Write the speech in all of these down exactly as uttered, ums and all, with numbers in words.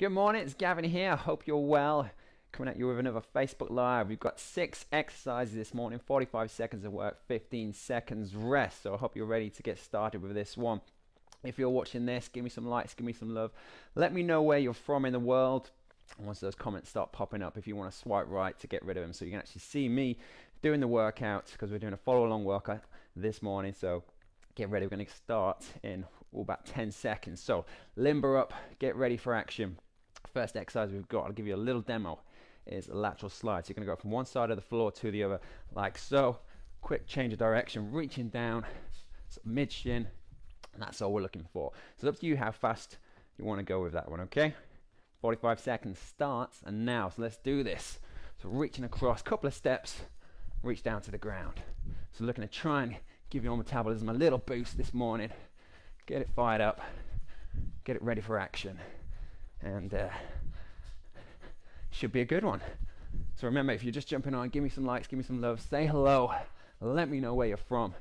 Good morning, it's Gavin here. I hope you're well. Coming at you with another Facebook Live. We've got six exercises this morning, forty-five seconds of work, fifteen seconds rest. So I hope you're ready to get started with this one. If you're watching this, give me some likes, give me some love. Let me know where you're from in the world. Once those comments start popping up, if you want to swipe right to get rid of them so you can actually see me doing the workout, because we're doing a follow-along workout this morning. So get ready, we're going to start in oh, about ten seconds. So limber up, get ready for action. First exercise we've got, I'll give you a little demo, is a lateral slide. So you're going to go from one side of the floor to the other, like so. Quick change of direction, reaching down, sort of mid-shin, and that's all we're looking for. So it's up to you how fast you want to go with that one, okay? forty-five seconds starts, and now, so let's do this. So reaching across, couple of steps, reach down to the ground. So looking to try and give your metabolism a little boost this morning, get it fired up, get it ready for action, and uh, should be a good one. So remember, if you're just jumping on, give me some likes, give me some love, say hello, let me know where you're from.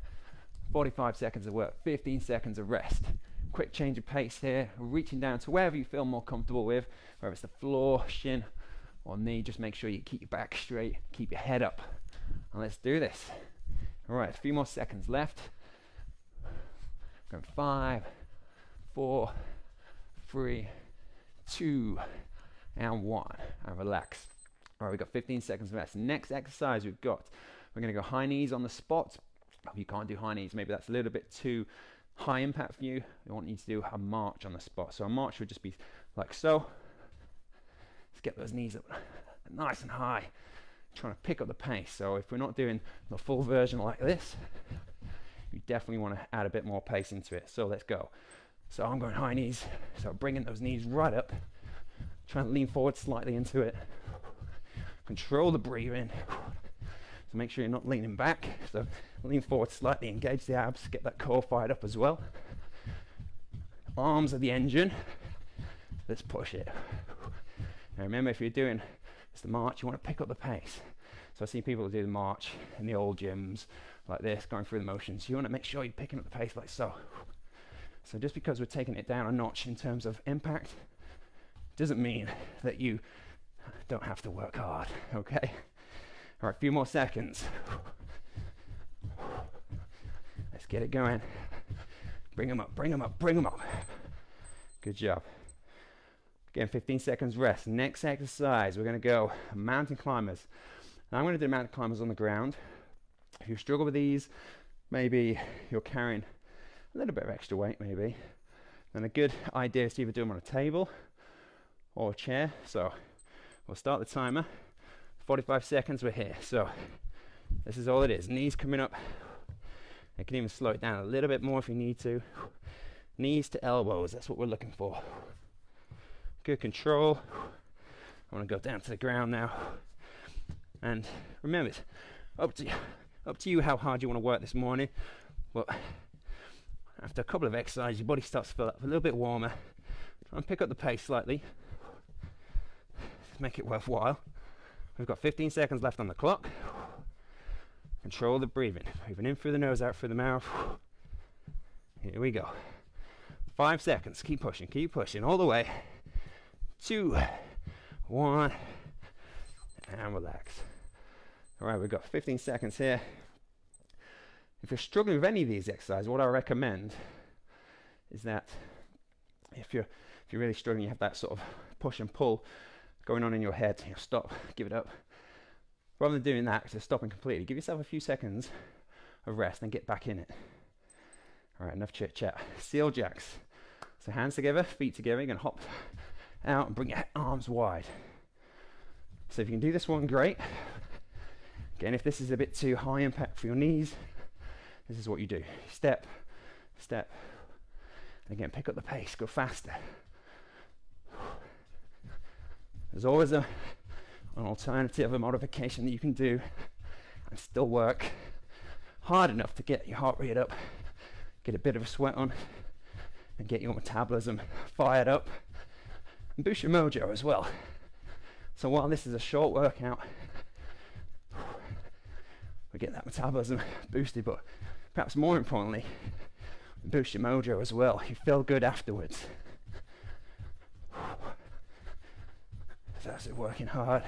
forty-five seconds of work, fifteen seconds of rest. Quick change of pace here, reaching down to wherever you feel more comfortable with, whether it's the floor, shin, or knee. Just make sure you keep your back straight, keep your head up, and let's do this. All right, a few more seconds left. Going five, four, three, two, and one, and relax. All right, we've got fifteen seconds rest. Next exercise we've got, we're gonna go high knees on the spot. If you can't do high knees, maybe that's a little bit too high impact for you, I want you to do a march on the spot. So a march would just be like so. Let's get those knees up nice and high, trying to pick up the pace. So if we're not doing the full version like this, you definitely want to add a bit more pace into it. So let's go. So I'm going high knees, so bringing those knees right up, trying to lean forward slightly into it, control the breathing. So make sure you're not leaning back, so lean forward slightly, engage the abs, get that core fired up as well. Arms are the engine, let's push it. Now remember, if you're doing it's the march, you want to pick up the pace. So I see people do the march in the old gyms like this, going through the motions. You want to make sure you're picking up the pace like so. So just because we're taking it down a notch in terms of impact, doesn't mean that you don't have to work hard, okay? All right, a few more seconds. Let's get it going. Bring them up, bring them up, bring them up. Good job. Again, fifteen seconds rest. Next exercise, we're gonna go mountain climbers. Now I'm gonna do mountain climbers on the ground. If you struggle with these, maybe you're carrying a little bit of extra weight maybe, then a good idea is to either do them on a table or a chair. So we'll start the timer. forty-five seconds, we're here. So this is all it is, knees coming up. You can even slow it down a little bit more if you need to. Knees to elbows, that's what we're looking for. Good control. I wanna go down to the ground now. And remember, it's up to you, up to you how hard you wanna work this morning. But after a couple of exercises, your body starts to feel up a little bit warmer. Try and pick up the pace slightly. Make it worthwhile. We've got fifteen seconds left on the clock. Control the breathing. Breathing in through the nose, out through the mouth. Here we go. Five seconds, keep pushing, keep pushing, all the way. Two, one, and relax. All right, we've got fifteen seconds here. If you're struggling with any of these exercises, what I recommend is that if you're, if you're really struggling, you have that sort of push and pull going on in your head, you know, stop, give it up. Rather than doing that, just stopping completely, give yourself a few seconds of rest and get back in it. All right, enough chit chat. Seal jacks. So hands together, feet together, you're gonna hop out and bring your arms wide. So if you can do this one, great. Again, if this is a bit too high impact for your knees, this is what you do. Step, step, and again, pick up the pace, go faster. There's always a, an alternative, a modification that you can do and still work hard enough to get your heart rate up, get a bit of a sweat on, and get your metabolism fired up, and boost your mojo as well. So while this is a short workout, we get that metabolism boosted, but perhaps more importantly, boost your mojo as well. You feel good afterwards. That's it, working hard.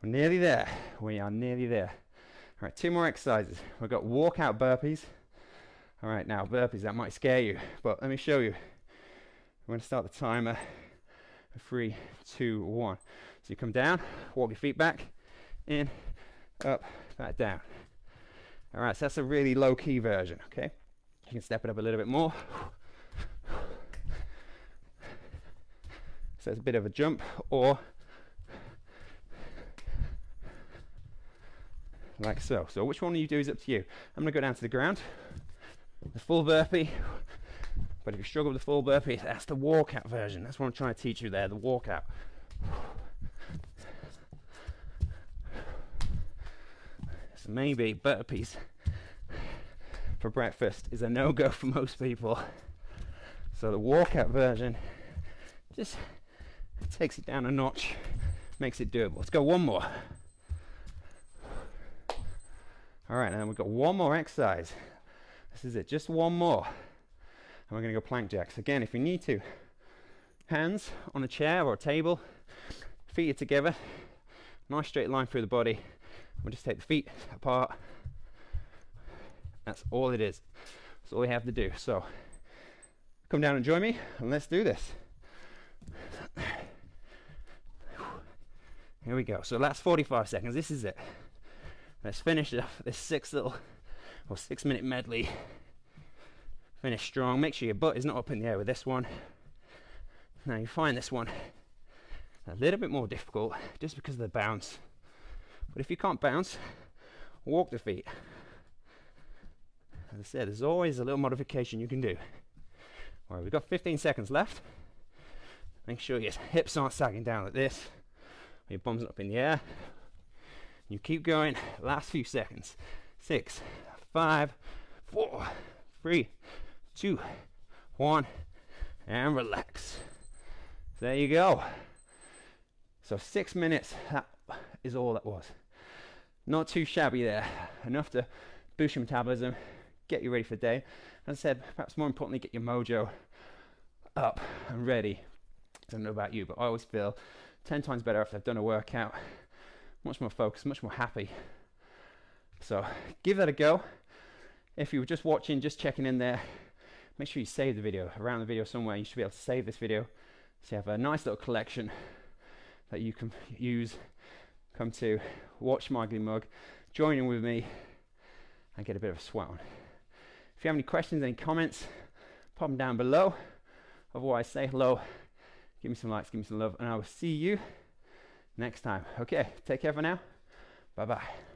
We're nearly there. We are nearly there. All right, two more exercises. We've got walkout burpees. All right, now burpees, that might scare you, but let me show you. I'm going to start the timer. Three, two, one. So you come down, walk your feet back, in, up, back down. All right, so that's a really low-key version, okay? You can step it up a little bit more. So it's a bit of a jump, or like so. So which one you do is up to you. I'm going to go down to the ground, the full burpee. But if you struggle with the full burpee, that's the walkout version. That's what I'm trying to teach you there, the walkout. So maybe burpees for breakfast is a no-go for most people. So the walkout version just takes it down a notch, makes it doable. Let's go one more. All right, and we've got one more exercise. This is it, just one more. And we're going to go plank jacks. Again, if you need to, hands on a chair or a table, feet are together, nice straight line through the body. We'll just take the feet apart. That's all it is. That's all we have to do. So come down and join me, and let's do this. Here we go. So that's forty-five seconds. This is it. Let's finish up this six little or six minute medley. Finish strong. Make sure your butt is not up in the air with this one. Now you find this one a little bit more difficult just because of the bounce. But if you can't bounce, walk the feet. As I said, there's always a little modification you can do. All right, we've got fifteen seconds left. Make sure your hips aren't sagging down like this. Your bum's not up in the air. You keep going. Last few seconds. Six, five, four, three, two, one, and relax. There you go. So six minutes, that is all that was. Not too shabby there. Enough to boost your metabolism, get you ready for the day. As I said, perhaps more importantly, get your mojo up and ready. I don't know about you, but I always feel ten times better after I've done a workout. Much more focused, much more happy. So give that a go. If you were just watching, just checking in there, make sure you save the video. Around the video somewhere, you should be able to save this video so you have a nice little collection that you can use. Come to watch my Glee Mug, join in with me, and get a bit of a sweat on. If you have any questions, any comments, pop them down below. Otherwise, say hello, give me some likes, give me some love, and I will see you next time. Okay, take care for now. Bye-bye.